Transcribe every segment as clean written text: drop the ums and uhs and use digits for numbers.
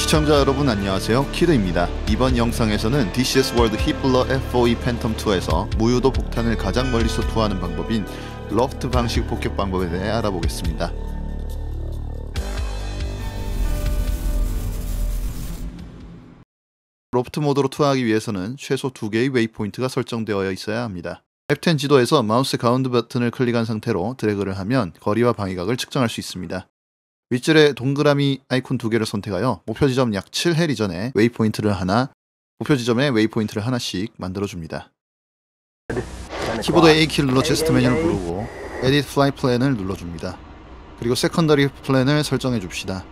시청자 여러분 안녕하세요, 키르입니다. 이번 영상에서는 DCS 월드 히블러 F-4E 팬텀2에서 무유도 폭탄을 가장 멀리서 투하하는 방법인 LOFT 방식 폭격 방법에 대해 알아보겠습니다. 로프트 모드로 투하하기 위해서는 최소 2개의 웨이포인트가 설정되어 있어야 합니다. F10 지도에서 마우스 가운데 버튼을 클릭한 상태로 드래그를 하면 거리와 방위각을 측정할 수 있습니다. 윗줄에 동그라미 아이콘 2개를 선택하여 목표 지점 약 7헬 이전에 웨이포인트를 하나, 목표 지점에 웨이포인트를 하나씩 만들어줍니다. 키보드에 A키를 눌러 제스트 메뉴를 누르고 에딧 플라이 플랜을 눌러줍니다. 그리고 세컨더리 플랜을 설정해 줍시다.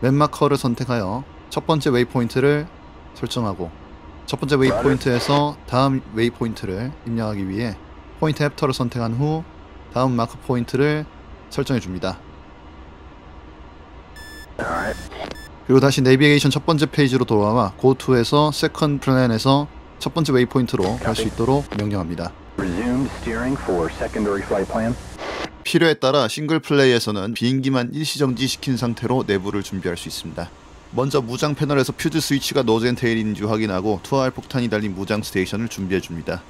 맵 마커를 선택하여 첫 번째 웨이포인트를 설정하고 첫 번째 웨이포인트에서 다음 웨이포인트를 입력하기 위해 포인트 햅터를 선택한 후 다음 마크 포인트를 설정해 줍니다. 그리고 다시 내비게이션 첫 번째 페이지로 돌아와 Go To에서 Second Plan에서 첫 번째 웨이포인트로 갈 수 있도록 명령합니다. 필요에 따라 싱글 플레이에서는 비행기만 일시정지 시킨 상태로 내부를 준비할 수 있습니다. 먼저 무장 패널에서 퓨즈 스위치가 노즈 앤 테일인지 확인하고 투하할 폭탄이 달린 무장 스테이션을 준비해줍니다.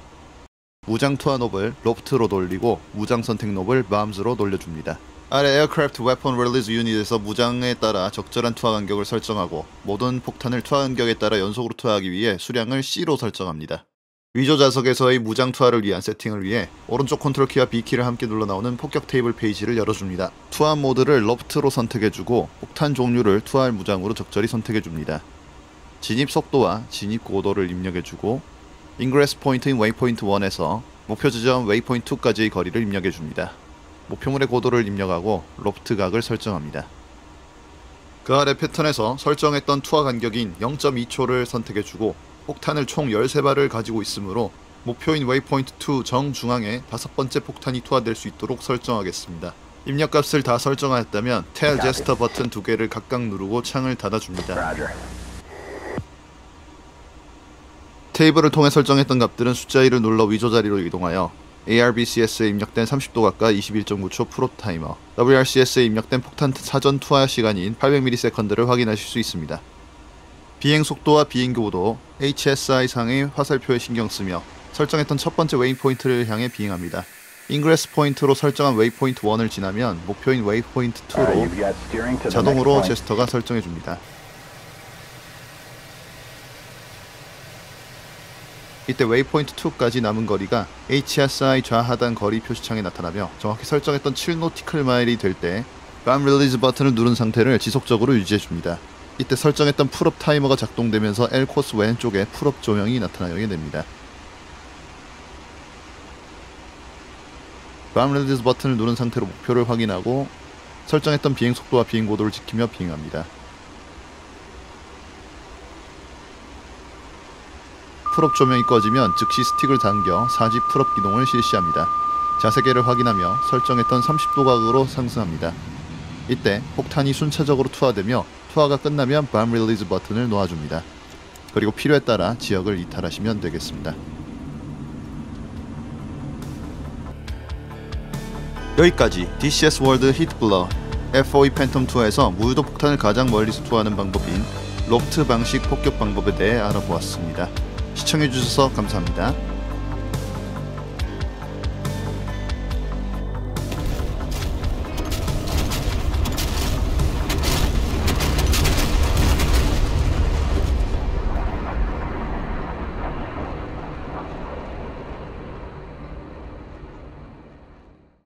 무장 투하 놉을 로프트로 돌리고 무장 선택 놉을 맘스로 돌려줍니다. 아래 에어크래프트 웨폰 릴리즈 유닛에서 무장에 따라 적절한 투하 간격을 설정하고 모든 폭탄을 투하 간격에 따라 연속으로 투하하기 위해 수량을 C로 설정합니다. 위조 좌석에서의 무장 투하를 위한 세팅을 위해 오른쪽 컨트롤 키와 B키를 함께 눌러 나오는 폭격 테이블 페이지를 열어줍니다. 투하 모드를 러프트로 선택해주고 폭탄 종류를 투하할 무장으로 적절히 선택해줍니다. 진입 속도와 진입 고도를 입력해주고 인그레스 포인트인 웨이포인트 1에서 목표 지점 웨이포인트 2까지의 거리를 입력해줍니다. 목표물의 고도를 입력하고 러프트 각을 설정합니다. 그 아래 패턴에서 설정했던 투하 간격인 0.2초를 선택해주고 폭탄을 총 13발을 가지고 있으므로 목표인 웨이포인트 2 정중앙에 5번째 폭탄이 투하될 수 있도록 설정하겠습니다. 입력값을 다 설정하였다면 테일 제스터 버튼 2개를 각각 누르고 창을 닫아줍니다. 테이블을 통해 설정했던 값들은 숫자 1을 눌러 위조 자리로 이동하여 ARBCS에 입력된 30도 가까이 21.9초 프로타이머, WRCS에 입력된 폭탄 사전 투하 시간인 800ms를 확인하실 수 있습니다. 비행속도와 비행고도, HSI 상의 화살표에 신경쓰며 설정했던 첫 번째 웨이포인트를 향해 비행합니다. 인그레스 포인트로 설정한 웨이포인트 1을 지나면 목표인 웨이포인트 2로 자동으로 제스터가 설정해줍니다. 이때 웨이포인트 2까지 남은 거리가 HSI 좌하단 거리 표시창에 나타나며 정확히 설정했던 7노티컬마일이 될 때 감 릴리즈 버튼을 누른 상태를 지속적으로 유지해줍니다. 이때 설정했던 풀업 타이머가 작동되면서 L코스 왼쪽에 풀업 조형이 나타나게 됩니다. 감 릴리즈 버튼을 누른 상태로 목표를 확인하고 설정했던 비행속도와 비행고도를 지키며 비행합니다. 풀업 조명이 꺼지면 즉시 스틱을 당겨 4G 풀업 기동을 실시합니다. 자세계를 확인하며 설정했던 30도 각으로 상승합니다. 이때 폭탄이 순차적으로 투하되며 투하가 끝나면 밤 릴리즈 버튼을 놓아줍니다. 그리고 필요에 따라 지역을 이탈하시면 되겠습니다. 여기까지 DCS 월드 히트블러 F-4E 팬텀2에서 무유도 폭탄을 가장 멀리서 투하하는 방법인 로프트 방식 폭격 방법에 대해 알아보았습니다. 시청해주셔서 감사합니다.